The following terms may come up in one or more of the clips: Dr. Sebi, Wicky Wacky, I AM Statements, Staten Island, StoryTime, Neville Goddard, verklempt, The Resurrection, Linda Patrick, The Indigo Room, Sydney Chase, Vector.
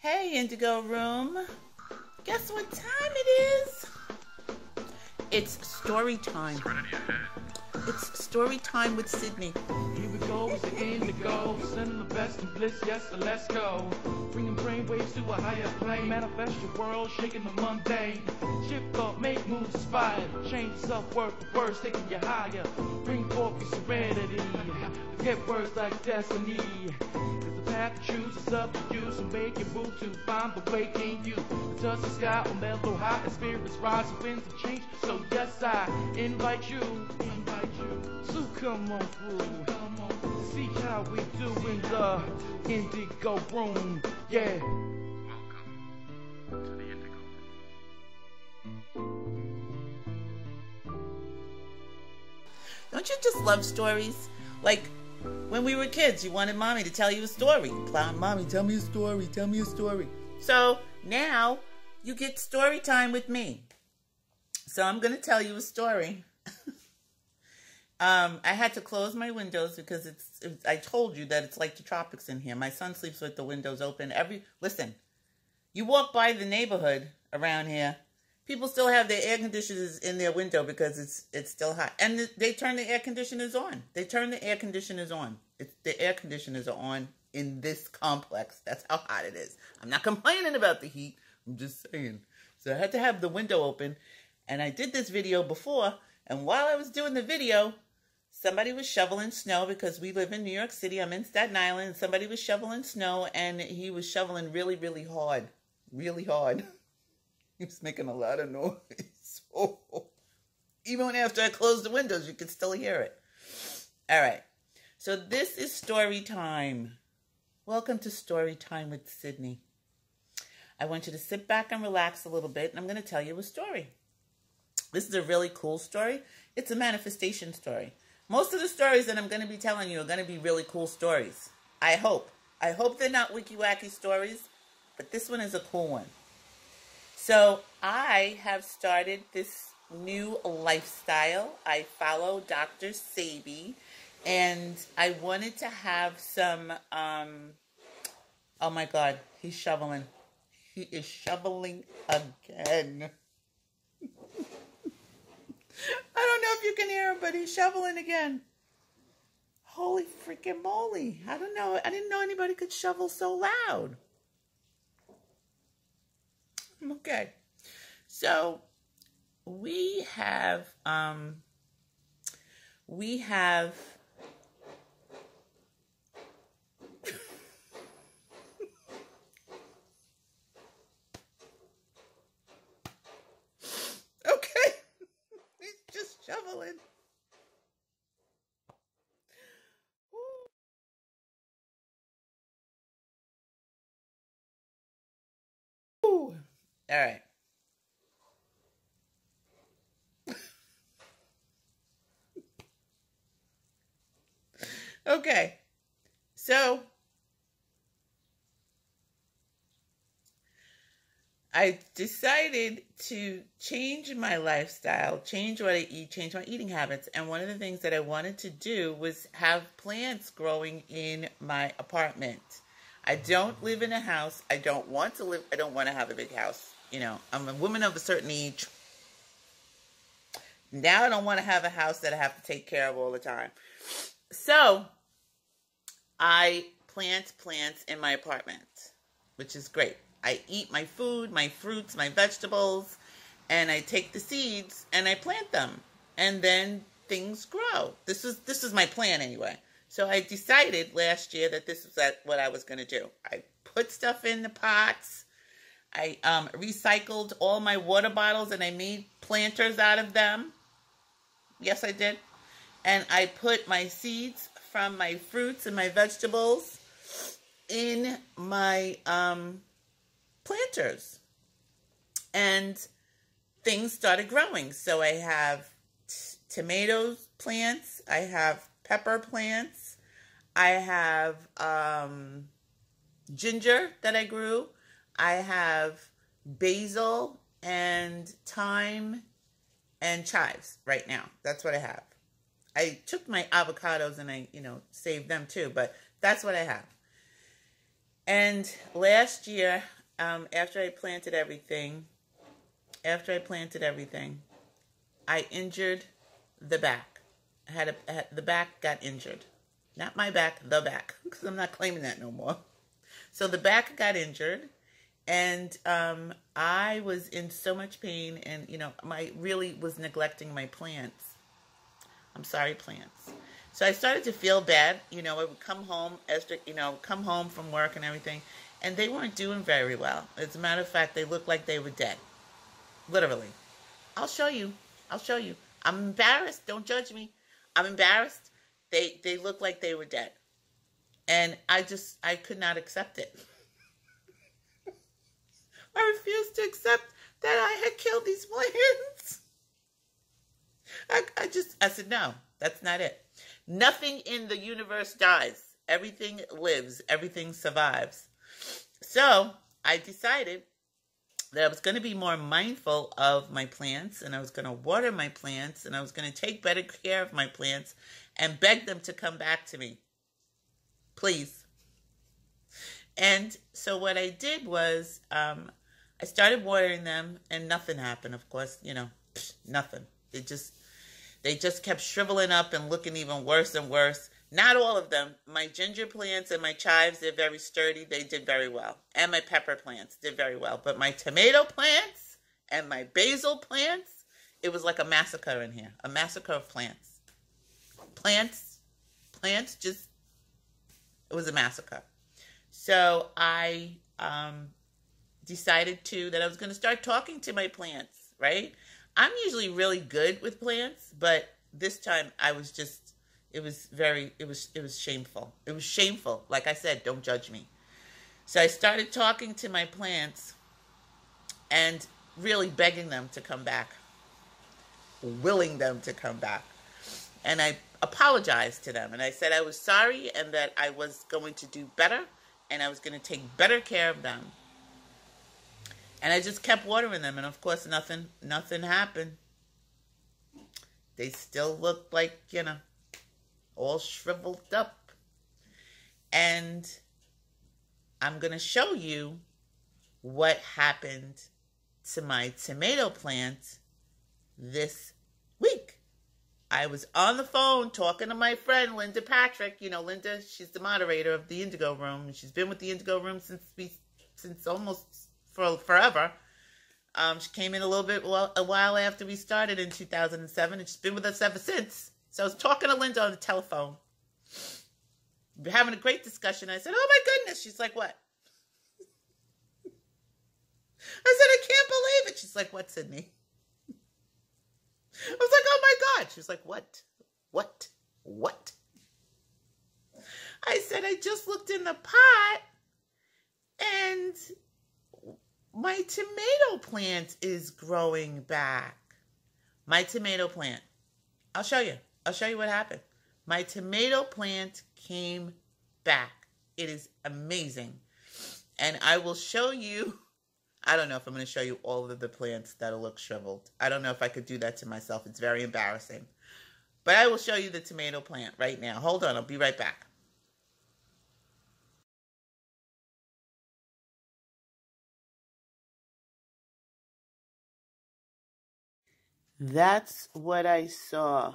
Hey, Indigo Room. Guess what time it is? It's story time. It's story time with Sydney. Here we go, it's the indigo. Send the best and bliss, yes, let's go. Bringing brainwaves to a higher plane. Manifest your world, shaking the mundane. Shift up, make moves, inspire. Change yourself, word for words, taking you higher. Bring forth your serenity. Forget words like destiny. Have to choose, it's up to you, so make your move to find the way in you. Touch the sky or mellow high, and spirits rise, and winds of change. So yes, I invite you, so come on through, see how we do in the Indigo Room, yeah. Welcome to the Indigo Room. Don't you just love stories? Like, when we were kids, you wanted mommy to tell you a story. Mommy, tell me a story, tell me a story. So now you get story time with me. So I'm going to tell you a story. I had to close my windows because I told you that it's like the tropics in here. My son sleeps with the windows open. Listen, you walk by the neighborhood around here, people still have their air conditioners in their window because it's still hot. And they turn the air conditioners on. The air conditioners are on in this complex. That's how hot it is. I'm not complaining about the heat. I'm just saying. So I had to have the window open. And I did this video before. And while I was doing the video, somebody was shoveling snow because we live in New York City. I'm in Staten Island. Somebody was shoveling snow and he was shoveling really, really hard. Really hard. He was making a lot of noise. Even after I closed the windows, you could still hear it. All right. So this is story time. Welcome to story time with Sydney. I want you to sit back and relax a little bit, and I'm going to tell you a story. This is a really cool story. It's a manifestation story. Most of the stories that I'm going to be telling you are going to be really cool stories. I hope. I hope they're not Wicky Wacky stories, but this one is a cool one. So I have started this new lifestyle. I follow Dr. Sebi, and I wanted to have some, oh my God, he's shoveling. He is shoveling again. I don't know if you can hear him, but he's shoveling again. Holy freaking moly. I don't know. I didn't know anybody could shovel so loud. Okay, so we have okay, he's just shoveling. All right. Okay. So I decided to change my lifestyle, change what I eat, change my eating habits. And one of the things that I wanted to do was have plants growing in my apartment. I don't live in a house. I don't want to live. I don't want to have a big house. You know, I'm a woman of a certain age. Now I don't want to have a house that I have to take care of all the time. So I plant plants in my apartment, which is great. I eat my food, my fruits, my vegetables, and I take the seeds and I plant them. And then things grow. This is my plan anyway. So I decided last year that this was what I was going to do. I put stuff in the pots. I recycled all my water bottles and I made planters out of them. Yes, I did. And I put my seeds from my fruits and my vegetables in my planters. And things started growing. So I have tomatoes plants. I have pepper plants. I have ginger that I grew. I have basil and thyme and chives right now. That's what I have. I took my avocados and I, saved them too, but that's what I have. And last year, after I planted everything, I injured the back. The back got injured. Not my back, the back, because I'm not claiming that no more. So the back got injured, and I was in so much pain, and, you know, I really was neglecting my plants. I'm sorry, plants. So I started to feel bad. You know, I would come home, come home from work and everything, and they weren't doing very well. As a matter of fact, they looked like they were dead, literally. I'll show you. I'm embarrassed. Don't judge me. I'm embarrassed. They looked like they were dead. And I could not accept it. I refused to accept that I had killed these plants. I said, no, that's not it. Nothing in the universe dies. Everything lives. Everything survives. So I decided that I was going to be more mindful of my plants, and I was going to water my plants, and I was going to take better care of my plants and beg them to come back to me. Please. And so what I did was I started watering them, and nothing happened, of course. You know, nothing. They just kept shriveling up and looking even worse and worse. Not all of them. My ginger plants and my chives, they're very sturdy. They did very well. And my pepper plants did very well. But my tomato plants and my basil plants, it was like a massacre in here. A massacre of plants. Plants just, it was a massacre. So I decided that I was going to start talking to my plants, right? I'm usually really good with plants, but this time I was just, it was shameful. It was shameful. Like I said, don't judge me. So I started talking to my plants and really begging them to come back, willing them to come back. And I apologized to them. And I said I was sorry and that I was going to do better and I was going to take better care of them. And I just kept watering them. And of course, nothing happened. They still looked like, you know, all shriveled up. And I'm going to show you what happened to my tomato plant this week. I was on the phone talking to my friend, Linda Patrick. You know, Linda, she's the moderator of The Indigo Room. She's been with The Indigo Room since almost forever. She came in a while after we started in 2007, and she's been with us ever since. So I was talking to Linda on the telephone. We were having a great discussion. I said, oh my goodness. She's like, what? I said, I can't believe it. She's like, what, Sydney? I was like, oh my God. She was like, what? I said, I just looked in the pot and my tomato plant is growing back. My tomato plant. I'll show you. I'll show you what happened. My tomato plant came back. It is amazing. And I will show you. I don't know if I'm going to show you all of the plants that'll look shriveled. I don't know if I could do that to myself. It's very embarrassing. But I will show you the tomato plant right now. Hold on. I'll be right back. That's what I saw.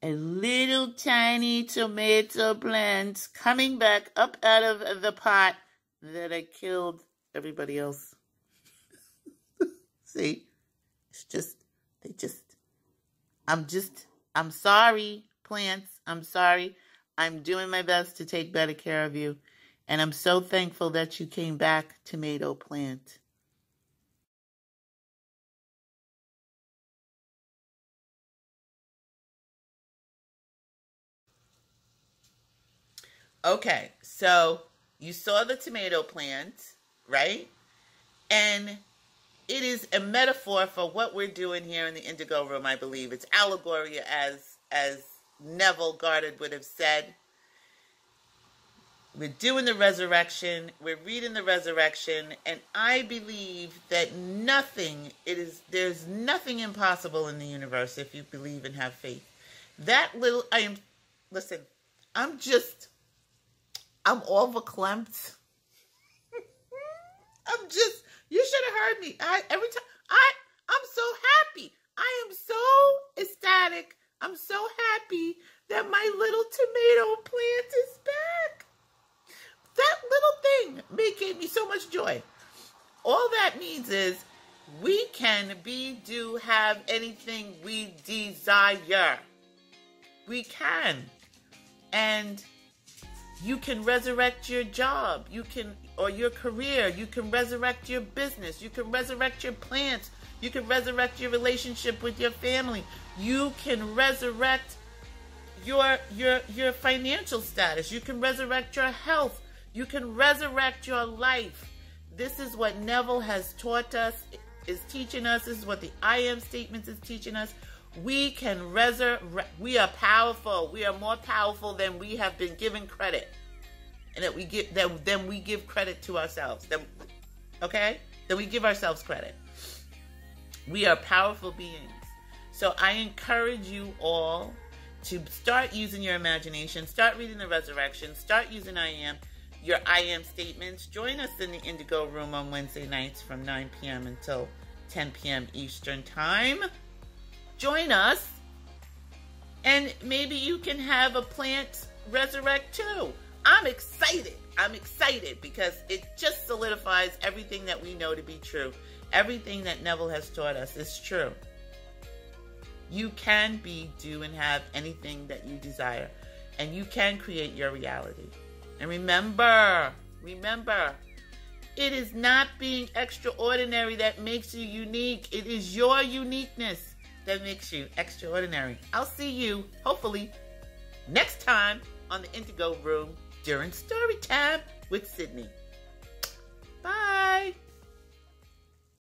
A little tiny tomato plant coming back up out of the pot that I killed everybody else. See, it's just, I'm sorry, plants. I'm sorry. I'm doing my best to take better care of you. And I'm so thankful that you came back, tomato plant. Okay, so you saw the tomato plant, right? And it is a metaphor for what we're doing here in the Indigo Room, I believe. It's allegory, as Neville Goddard would have said. We're doing the resurrection. We're reading the resurrection. And I believe that there's nothing impossible in the universe if you believe and have faith. Listen, I'm all verklempt. happy. I'm so happy. I am so ecstatic. I'm so happy that my little tomato plant is back. That little thing gave me so much joy. All that means is we can have anything we desire. We can. And you can resurrect your job. You can, or your career. You can resurrect your business. You can resurrect your plants. You can resurrect your relationship with your family. You can resurrect your financial status. You can resurrect your health. You can resurrect your life. This is what Neville has taught us, is teaching us. This is what the I Am Statements is teaching us. We can resurrect. We are powerful. We are more powerful than we have been given credit, and that we get then we give credit to ourselves. Then we give ourselves credit. We are powerful beings. So I encourage you all to start using your imagination. Start reading The Resurrection. Start using I Am, your I Am Statements. Join us in the Indigo Room on Wednesday nights from 9 p.m. until 10 p.m. Eastern Time. Join us, and maybe you can have a plant resurrect too. I'm excited. I'm excited because it just solidifies everything that we know to be true. Everything that Neville has taught us is true. You can be, do, and have anything that you desire, and you can create your reality. And remember, it is not being extraordinary that makes you unique. It is your uniqueness that makes you extraordinary. I'll see you, hopefully, next time on the Indigo Room during Story Time with Sydney.